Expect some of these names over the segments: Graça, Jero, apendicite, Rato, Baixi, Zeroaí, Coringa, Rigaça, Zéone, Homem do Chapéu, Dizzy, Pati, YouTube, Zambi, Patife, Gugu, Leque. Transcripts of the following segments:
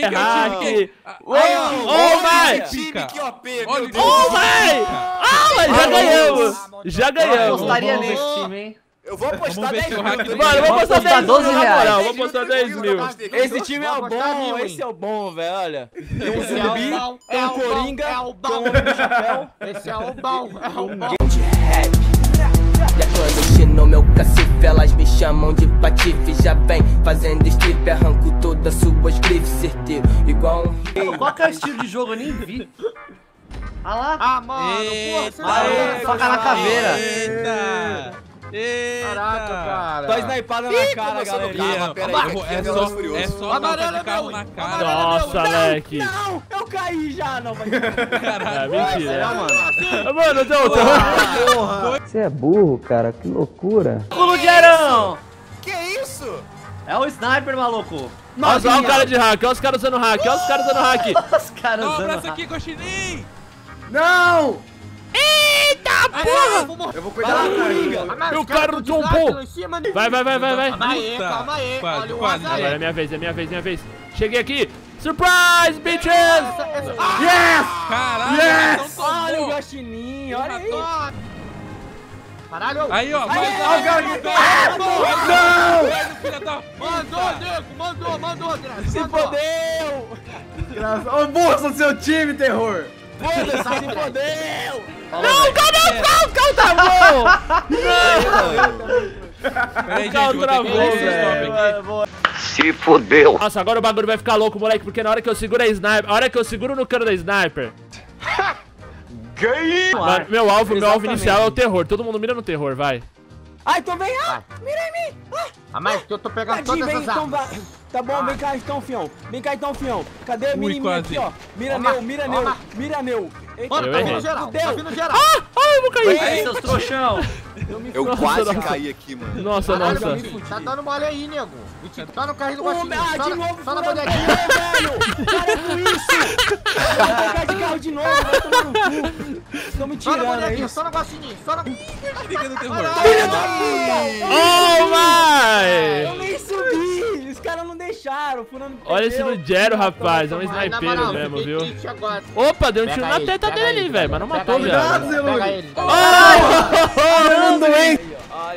Já ganhamos! Eu apostaria nesse time, hein? Eu vou apostar 10 mil. Mano, eu vou apostar 12 mil, na moral. Vou apostar 10 mil. Esse time é o bom, esse é o bom, velho, olha. Tem um Zambi, tem um Coringa, tem um Homem do Chapéu. Esse é o bom, é o bom. E a clandestina no meu cacife, elas me chamam de patife. Já vem fazendo strip, arranco todas suas grifes, certeiro, igual um rei. Qual que é o estilo de jogo? Eu nem vi. Ah lá. Ah, mano, porra, toca na caveira. Eita. Caraca, cara. Só esnaipada na cara, galera. É só amarelo de carro na cara. Nossa, Leque. Não, eu caí já, não. Caralho, mentira. Mano, você é burro, cara. Que loucura. Pulo de arão. Que isso? É o sniper, maluco. Nossa, olha o cara de hack. Olha os caras usando hack. Olha os caras usando hack. Os caras usando hack. Dobra essa aqui, Coxinim. Não. Eita porra! Eu vou cuidar da Coringa! Meu carro trombou! Vai! Calma aí, quase. Agora é minha vez. Cheguei aqui! Surprise, bitches! Yes! Caralho! Olha o gaxininho, olha aí! Caralho! Aí, ó! Não! Mandou, Graça! Se fodeu! Graça, almoça o seu time, terror! Foda-se, se fodeu! Não, travou! Não, travou! Se fodeu! Nossa, agora o bagulho vai ficar louco, moleque, porque na hora que eu seguro a sniper, a hora que eu seguro no cano da sniper. Ganhei! Mano, meu alvo inicial é o terror, todo mundo mira no terror, vai. Ai, tô bem, mira em mim! Mas eu tô pegando todas essas armas. Tá bom, vem cá então, fião. Cadê a mira aqui, ó? Mira meu. Tá vindo geral. Eu vou cair. Aí, seus trouxão. Eu quase caí aqui, mano. Nossa. Tá dando mole aí, nego. Tá no carrinho do baixinho. De novo, tá na bonequinha, velho. Para com isso. Vou pegar de carro de novo, vai tomar no cu. Estão me tirando. Só na bonequinha. Liga do terror. Filha da puta. Oh, vai. Eu nem subi. Os caras não deixaram. Olha esse do Jero, rapaz. É um snipeiro mesmo, viu? Opa, deu um tiro na teta dele, velho. Mas não matou, velho. Olha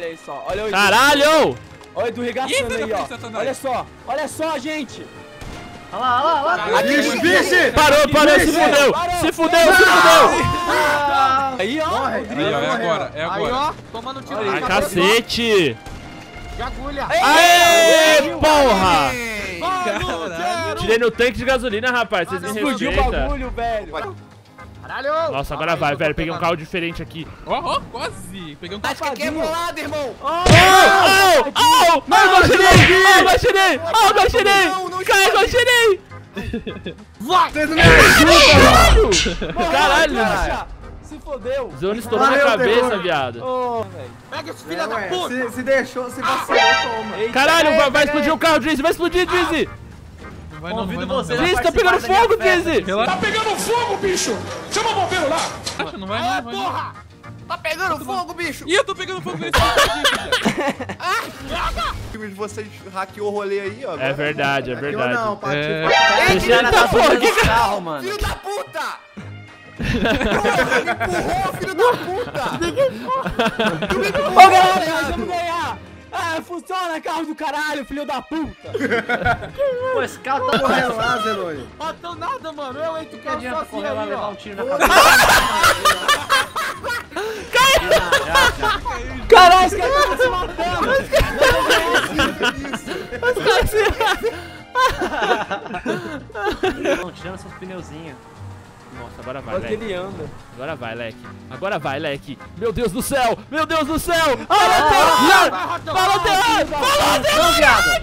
aí só. Olha o caralho. Olha o do Rigaça aí, ó. Olha só, gente. Olha lá. Bicho. Parou, se fudeu. Aí, ó. É agora. Aí, ó. Tomando tiro. Ai, cacete. De agulha. Aê, porra. Mano, tirei no tanque de gasolina, rapaz. Vocês me respeitam. Explodiu o bagulho, velho. Caralho. Nossa, agora vai, velho. Peguei um carro diferente aqui. Ó, quase. Peguei um carro. Acho que é bolado, irmão. Oh, Não, Cai, vai. Vocês não me ajudam, mano. Caralho. Se fodeu! Zéone estourou na cabeça, viado. Pega esse filho da puta! Se deixou, se vacilou, toma. Eita, caralho, vai explodir o carro, Dizzy! Vai explodir, Dizzy! Convido você. Dizzy, tá pegando fogo, Dizzy! Tá pegando fogo, bicho! Chama o bombeiro lá! Não vai, porra! Tá pegando fogo, bicho! Ih, eu tô pegando fogo nesse cara! O time de vocês hackeou o rolê aí, ó. É verdade. Não, Pati. Eita porra, que carro, mano! Filho da puta! Me empurrou, filho da puta! Ô galera, nós vamos ganhar! Ah, funciona, carro do caralho, filho da puta! Pô, esse carro tá morrendo lá, Zeroaí. Matou nada, mano, eu entro o carro só assim ali, ó. Levar um tiro na cabeça. Caralho, esse cara tá se matando! Não, tirando seus pneuzinhos. Nossa, agora vai, Leque. Ele anda. Agora vai, Leque. Meu Deus do céu! Fala, Deus!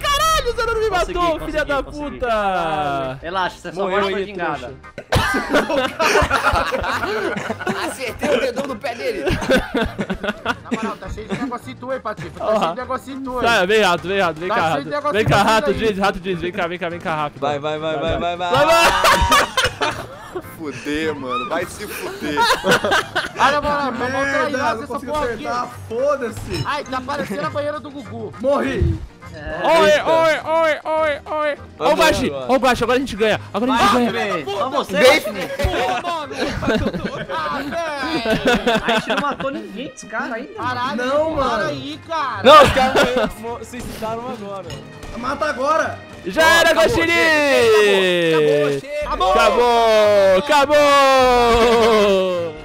Caralho, você não me matou, filha da puta! Relaxa, você só morreu de engada. Acertei o dedão no pé dele. Na moral, tá cheio de negocinho tu, hein, Pati? Tá cheio de negocinho tu, hein? Vem rato. Vem cá, rato, Dizzy. Vem cá, rápido. Vai. Fuder, mano, vai se fuder. Olha, mano, vamos trair essa porra aqui. Foda-se. Ai, tá parecendo a banheira do Gugu. Morri. Oi! Ó o Baixi! Ó o Baixi, agora a gente ganha! Agora a gente ganha! Só você, mano! A gente não matou ninguém, esse cara ainda. Caralho, não, mano! Para aí, cara! Não, os caras suicidaram agora! Mata agora! Já era, Gostininho! Acabou! Acabou!